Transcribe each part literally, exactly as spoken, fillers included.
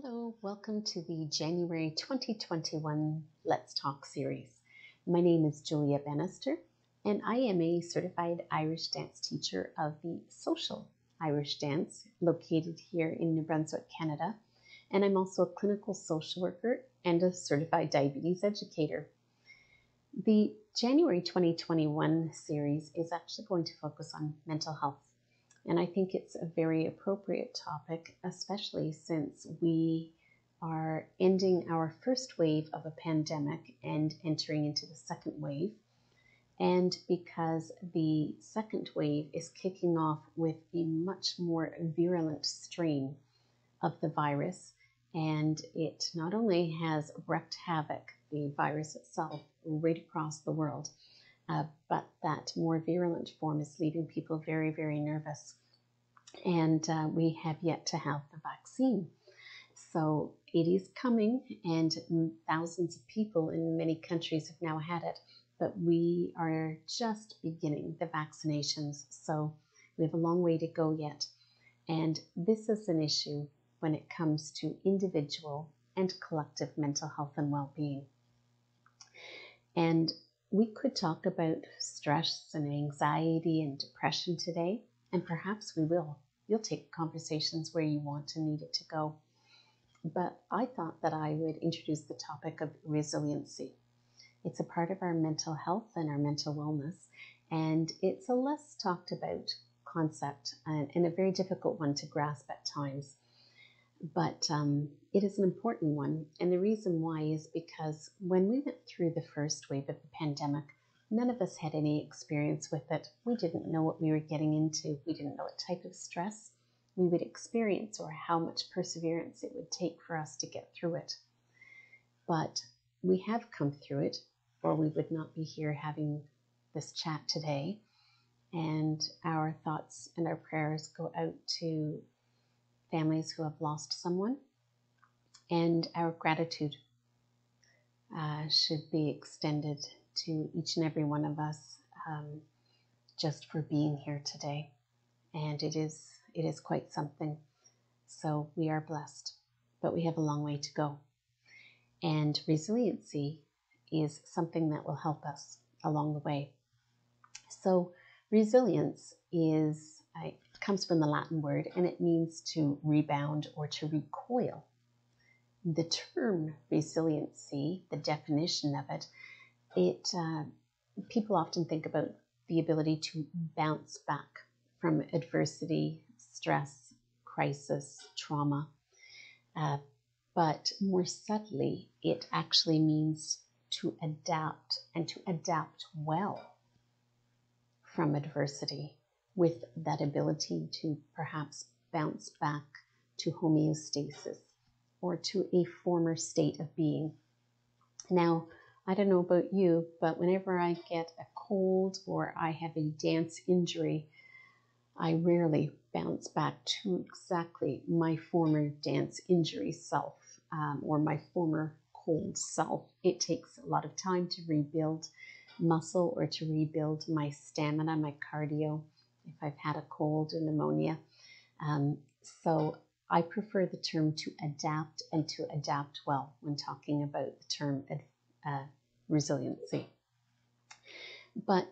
Hello, welcome to the January twenty twenty-one Let's Talk series. My name is Julia Bannister and I am a certified Irish dance teacher of the Social Irish Dance located here in New Brunswick, Canada. And I'm also a clinical social worker and a certified diabetes educator. The January twenty twenty-one series is actually going to focus on mental health. And I think it's a very appropriate topic, especially since we are ending our first wave of a pandemic and entering into the second wave. And because the second wave is kicking off with a much more virulent strain of the virus, and it not only has wreaked havoc, the virus itself, right across the world, Uh, but that more virulent form is leaving people very, very nervous. And uh, we have yet to have the vaccine. So it is coming, and thousands of people in many countries have now had it. But we are just beginning the vaccinations, so we have a long way to go yet. And this is an issue when it comes to individual and collective mental health and well-being. And we could talk about stress and anxiety and depression today, and perhaps we will. You'll take conversations where you want and need it to go. But I thought that I would introduce the topic of resiliency. It's a part of our mental health and our mental wellness, and it's a less talked about concept and, and a very difficult one to grasp at times. But um, it is an important one, and the reason why is because when we went through the first wave of the pandemic, none of us had any experience with it. We didn't know what we were getting into. We didn't know what type of stress we would experience or how much perseverance it would take for us to get through it. But we have come through it, or we would not be here having this chat today. And our thoughts and our prayers go out to families who have lost someone, and our gratitude uh, should be extended to each and every one of us um, just for being here today. And it is, it is quite something. So we are blessed, but we have a long way to go. And resiliency is something that will help us along the way. So resilience is I, comes from the Latin word, and it means to rebound or to recoil. The term resiliency, the definition of it, it uh, people often think about the ability to bounce back from adversity, stress, crisis, trauma. Uh, but more subtly, it actually means to adapt, and to adapt well from adversity, with that ability to perhaps bounce back to homeostasis or to a former state of being. Now, I don't know about you, but whenever I get a cold or I have a dance injury, I rarely bounce back to exactly my former dance injury self um, or my former cold self. It takes a lot of time to rebuild muscle or to rebuild my stamina, my cardio, if I've had a cold or pneumonia. Um, so I prefer the term to adapt, and to adapt well when talking about the term uh, resiliency. But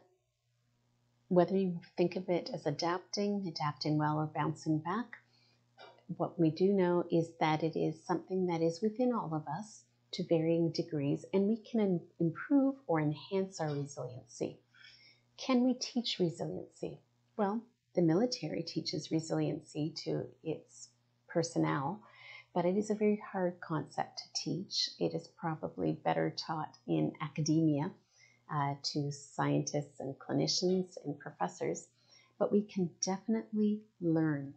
whether you think of it as adapting, adapting well, or bouncing back, what we do know is that it is something that is within all of us to varying degrees, and we can improve or enhance our resiliency. Can we teach resiliency? Well, the military teaches resiliency to its personnel, but it is a very hard concept to teach. It is probably better taught in academia uh, to scientists and clinicians and professors, but we can definitely learn,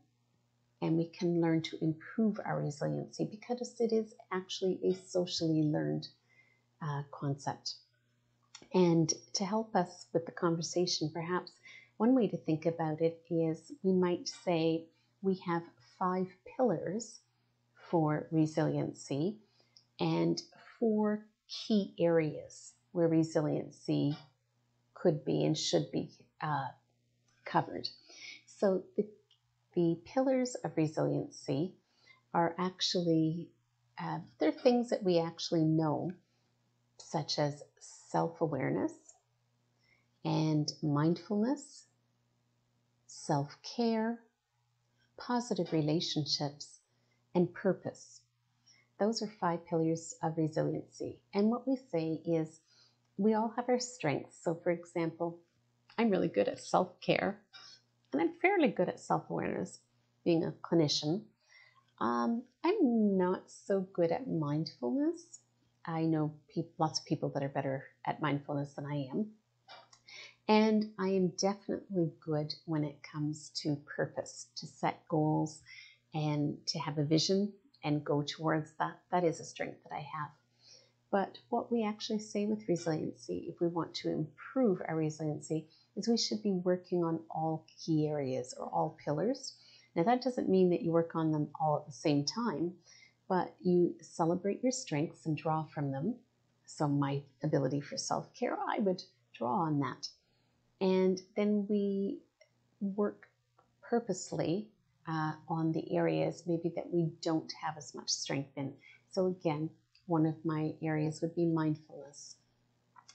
and we can learn to improve our resiliency because it is actually a socially learned uh, concept. And to help us with the conversation, perhaps one way to think about it is we might say we have five pillars for resiliency and four key areas where resiliency could be and should be uh, covered. So the, the pillars of resiliency are actually Uh, they're things that we actually know, such as self-awareness and mindfulness, self-care, positive relationships, and purpose. Those are five pillars of resiliency. And what we say is we all have our strengths. So for example, I'm really good at self-care and I'm fairly good at self-awareness, being a clinician. Um, I'm not so good at mindfulness. I know pe- lots of people that are better at mindfulness than I am. And I am definitely good when it comes to purpose, to set goals and to have a vision and go towards that. That is a strength that I have. But what we actually say with resiliency, if we want to improve our resiliency, is we should be working on all key areas or all pillars. Now, that doesn't mean that you work on them all at the same time, but you celebrate your strengths and draw from them. So my ability for self-care, I would draw on that. And then we work purposely uh, on the areas maybe that we don't have as much strength in. So again, one of my areas would be mindfulness.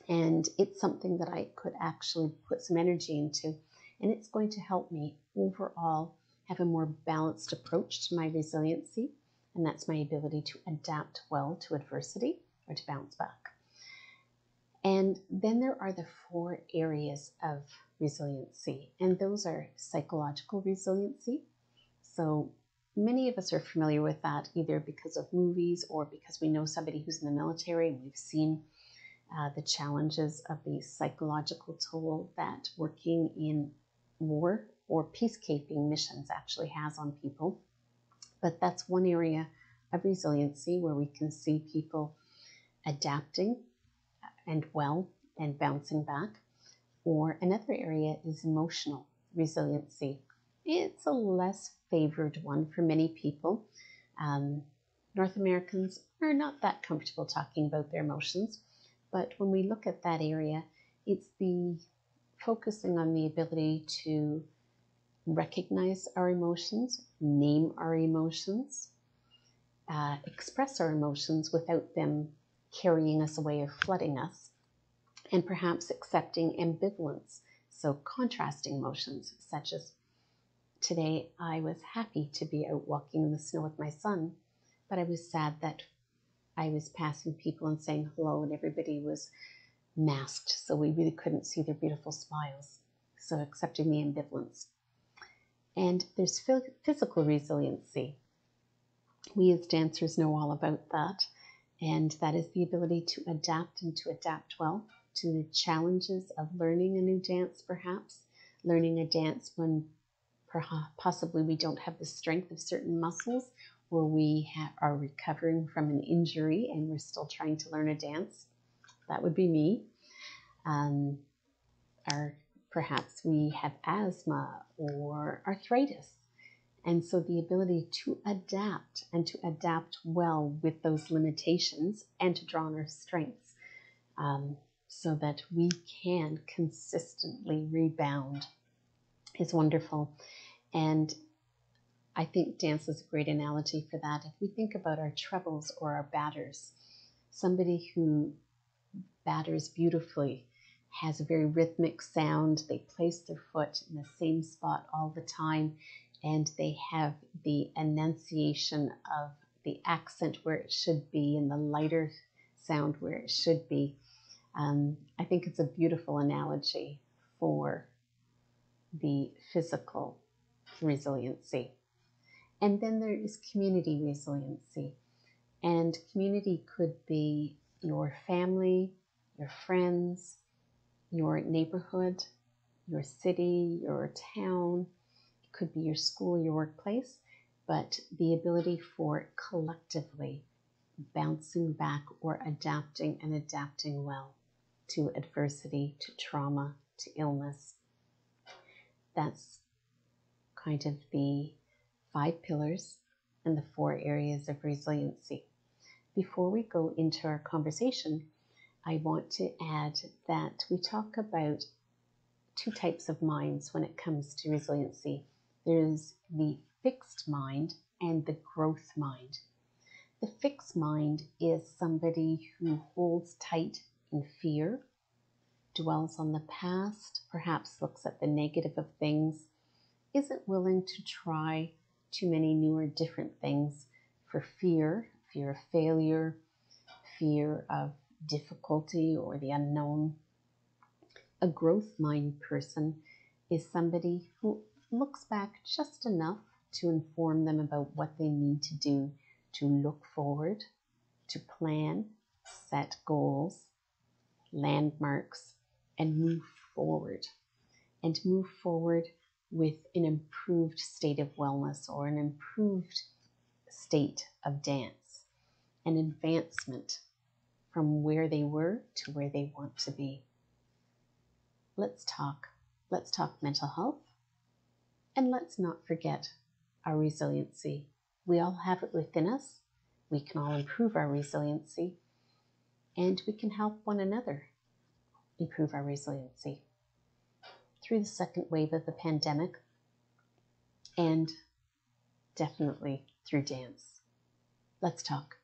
And it's something that I could actually put some energy into. And it's going to help me overall have a more balanced approach to my resiliency. And that's my ability to adapt well to adversity or to bounce back. And then there are the four areas of resiliency, and those are psychological resiliency. So many of us are familiar with that either because of movies or because we know somebody who's in the military. We've seen uh, the challenges of the psychological toll that working in war or peacekeeping missions actually has on people. But that's one area of resiliency where we can see people adapting and well and bouncing back. Or another area is emotional resiliency. It's a less favored one for many people. Um, North Americans are not that comfortable talking about their emotions, but when we look at that area, it's the focusing on the ability to recognize our emotions, name our emotions, uh, express our emotions without them carrying us away or flooding us, and perhaps accepting ambivalence, so contrasting emotions, such as today I was happy to be out walking in the snow with my son, but I was sad that I was passing people and saying hello and everybody was masked, so we really couldn't see their beautiful smiles, so accepting the ambivalence. And there's physical resiliency. We as dancers know all about that. And that is the ability to adapt and to adapt well to the challenges of learning a new dance, perhaps. Learning a dance when possibly we don't have the strength of certain muscles, or we ha- are recovering from an injury and we're still trying to learn a dance. That would be me. Um, or perhaps we have asthma or arthritis. And so the ability to adapt and to adapt well with those limitations and to draw on our strengths um, so that we can consistently rebound is wonderful. And I think dance is a great analogy for that. If we think about our trebles or our batters, somebody who batters beautifully has a very rhythmic sound. They place their foot in the same spot all the time. And they have the enunciation of the accent where it should be and the lighter sound where it should be. Um, I think it's a beautiful analogy for the physical resiliency. And then there is community resiliency. And community could be your family, your friends, your neighborhood, your city, your town. Could be your school, your workplace, but the ability for collectively bouncing back or adapting and adapting well to adversity, to trauma, to illness. That's kind of the five pillars and the four areas of resiliency. Before we go into our conversation, I want to add that we talk about two types of minds when it comes to resiliency. There's the fixed mind and the growth mind. The fixed mind is somebody who holds tight in fear, dwells on the past, perhaps looks at the negative of things, isn't willing to try too many new or different things for fear, fear of failure, fear of difficulty or the unknown. A growth mind person is somebody who looks back just enough to inform them about what they need to do to look forward, to plan, set goals, landmarks, and move forward. And move forward with an improved state of wellness or an improved state of dance, an advancement from where they were to where they want to be. Let's talk. Let's talk mental health. And let's not forget our resiliency. We all have it within us. We can all improve our resiliency. And we can help one another improve our resiliency. Through the second wave of the pandemic, and definitely through dance. Let's talk.